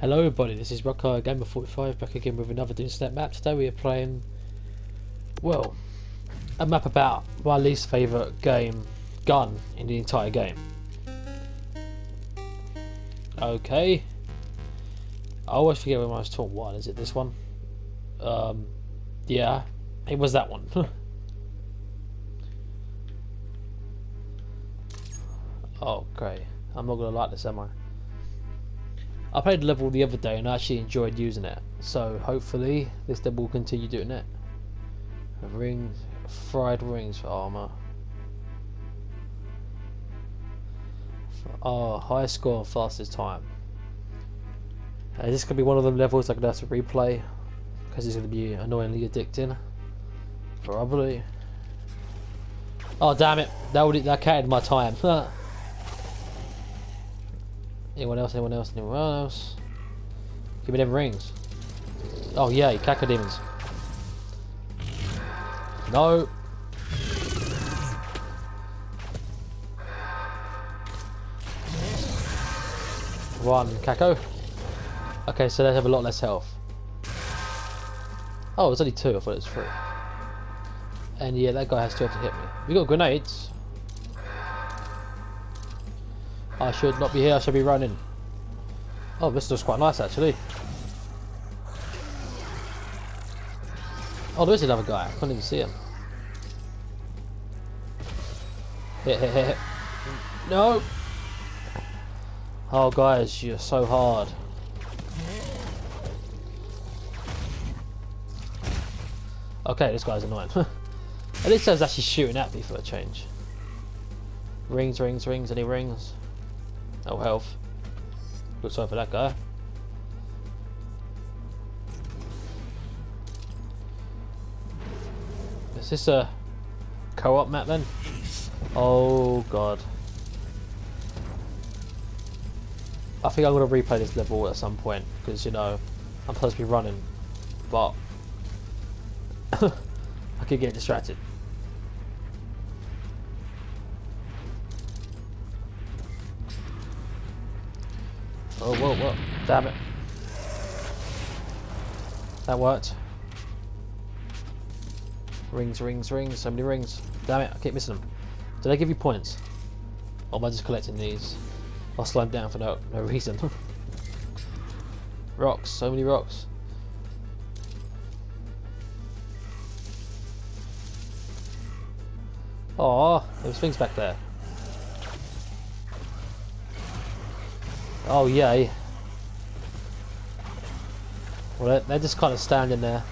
Hello everybody, this is RockHardGamer45 back again with another Doom Snapmap. Today we are playing, well, a map about my least favourite game, Gun, in the entire game. Okay, I always forget when I was taught one. Is it this one? Yeah, it was that one. Oh great, I'm not gonna like this, am I? I played the level the other day and I actually enjoyed using it, so hopefully this level will continue doing it. Rings, fried rings for armor. Oh, highest score and fastest time. Is this gonna be one of them levels I'm gonna have to replay because it's gonna be annoyingly addicting? Probably. Oh damn it! That counted my time. Anyone else? Anyone else? Anyone else? Give me them rings. Oh yay, caca demons. No. Run, Kako. Okay, so they have a lot less health. Oh, it's only two. I thought it was three. And yeah, that guy has to hit me. We got grenades. I should not be here, I should be running. Oh, this looks quite nice actually. Oh, there is another guy, I couldn't even see him. Hit, hit, hit, hit. No! Oh guys, you're so hard. Okay, this guy's annoying. At least I was actually shooting at me for a change. Rings, rings, rings, any rings? No health. Good sign for that guy. Is this a co-op map then? Oh god. I think I'm going to replay this level at some point because, you know, I'm supposed to be running, but I could get distracted. Oh, whoa, whoa, damn it. That worked. Rings, rings, rings, so many rings. Damn it, I keep missing them. Did I give you points? Or am I just collecting these? I'll slide down for no reason. Rocks, so many rocks. Oh, there's things back there. Oh yay. Well, they're just kind of standing there.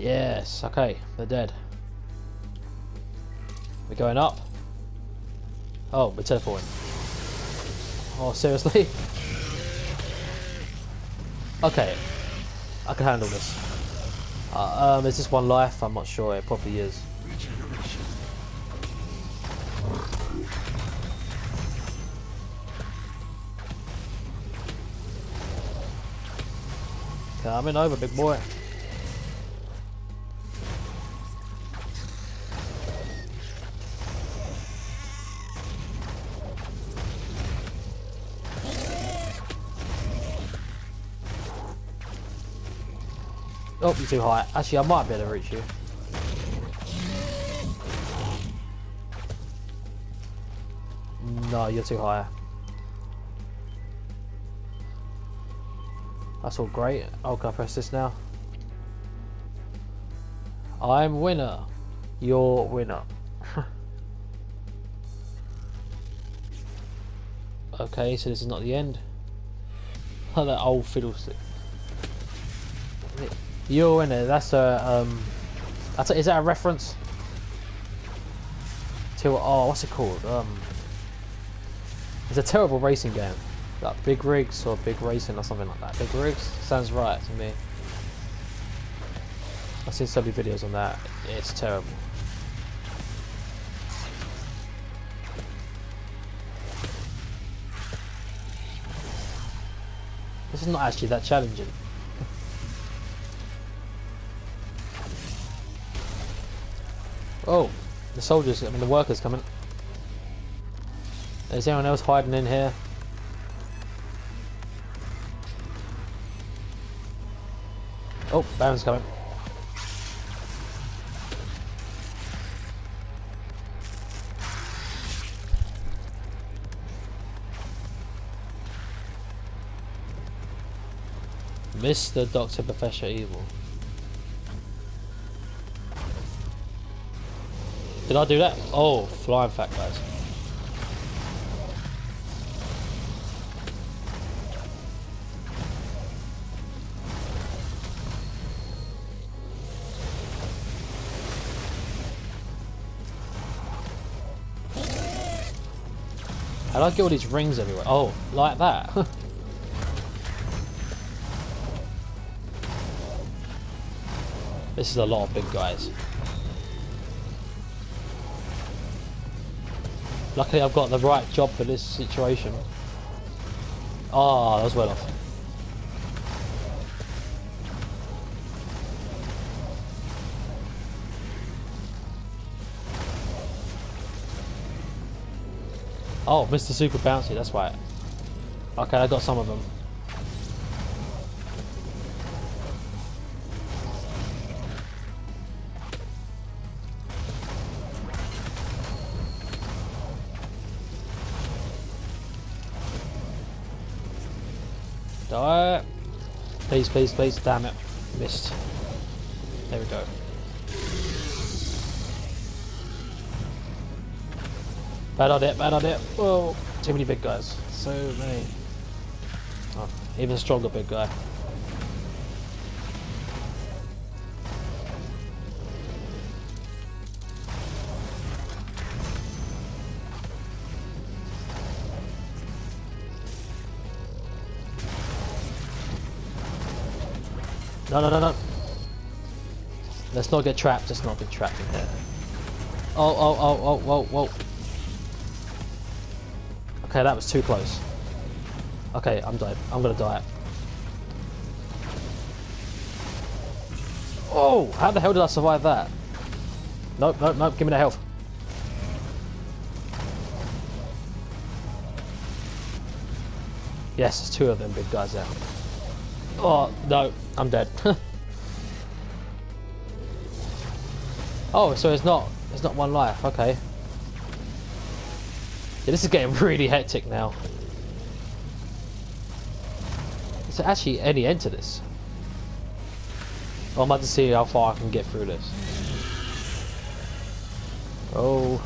Yes, okay, they're dead. We're going up. Oh, we're teleporting. Oh, seriously? Okay, I can handle this. Is this one life? I'm not sure, it probably is. Coming over, big boy. Oh, you're too high. Actually, I might be able to reach you. No, you're too high. That's all great. Oh, can I press this now? I'm winner. You're winner. Okay, so this is not the end. Like that old fiddlestick. You're in it. That's a is that a reference to what's it called? It's a terrible racing game, like Big Rigs or Big Racing or something like that. Big Rigs sounds right to me. I've seen so many videos on that. It's terrible. This is not actually that challenging. Oh, the soldiers, I mean the workers coming. Is anyone else hiding in here? Oh, Baron's coming. Mr. Dr. Professor Evil. Did I do that? Oh, flying fat guys. How do I get all these rings everywhere? Oh, like that. This is a lot of big guys. Luckily I've got the right job for this situation. Ah, that was well off. Oh, Mr. Super Bouncy, that's why. Okay, I got some of them. Die. Please, please, please. Damn it. Missed. There we go. Bad on it, bad on it. Whoa, too many big guys. So many. Oh, even stronger big guy. No, no, no, no. Let's not get trapped. Let's not get trapped in there. Oh, oh, oh, oh, whoa, whoa. Okay, that was too close. Okay, I'm dying. I'm gonna die. Oh, how the hell did I survive that? Nope, nope, nope. Give me the health. Yes, there's two of them big guys out. Oh no, I'm dead. Oh, so it's not one life. Okay. Yeah, this is getting really hectic now. Is there actually any end to this? I'm about to see how far I can get through this. Oh.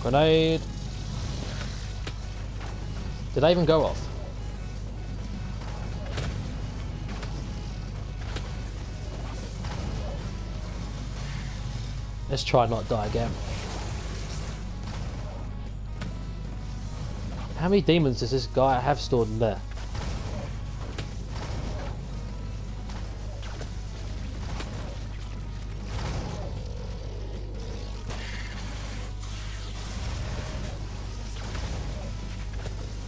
Grenade. Did I even go off? Let's try not die again. How many demons does this guy have stored in there?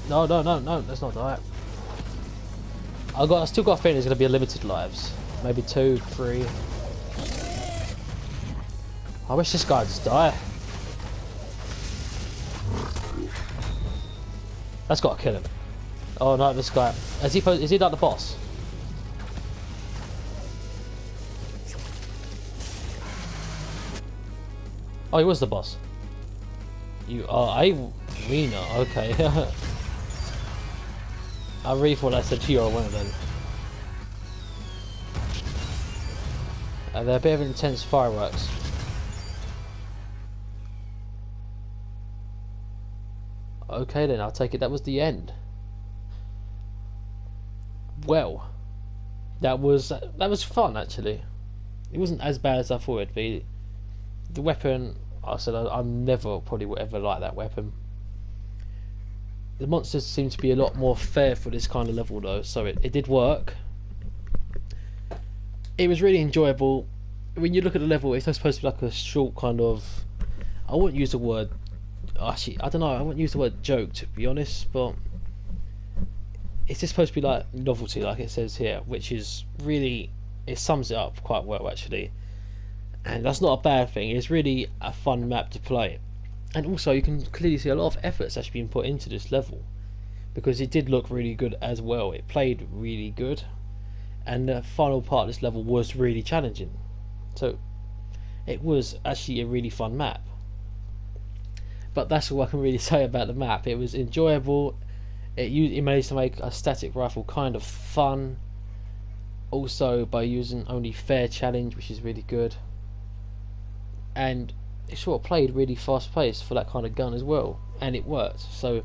No, no, no, no, that's not right. I still got a feeling there's going to be a limited lives. Maybe 2, 3. I wish this guy just die. That's got to kill him. Oh no, this guy. Is he like the boss? Oh, he was the boss. You are a wiener. Okay. I really thought I said you're one of them. They're a bit of intense fireworks. Okay then, I'll take it. That was the end. Well, that was fun actually. It wasn't as bad as I thought it'd be. The weapon, I said I never probably would ever like that weapon. The monsters seem to be a lot more fair for this kind of level though, so it did work. It was really enjoyable. When you look at the level, it's supposed to be like a short kind of, I wouldn't use the word, actually I don't know, I wouldn't use the word joke to be honest, but it's just supposed to be like novelty like it says here, which is really, it sums it up quite well actually, and that's not a bad thing. It's really a fun map to play, and also you can clearly see a lot of effort's actually been put into this level, because it did look really good as well, it played really good, and the final part of this level was really challenging, so it was actually a really fun map. But that's all I can really say about the map. It was enjoyable, it managed to make a static rifle kind of fun, also by using only fair challenge, which is really good, and it sort of played really fast paced for that kind of gun as well, and it worked, so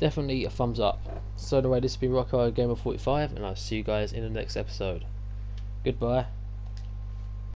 definitely a thumbs up. So anyway, this has been RockHardGamer45, and I'll see you guys in the next episode. Goodbye.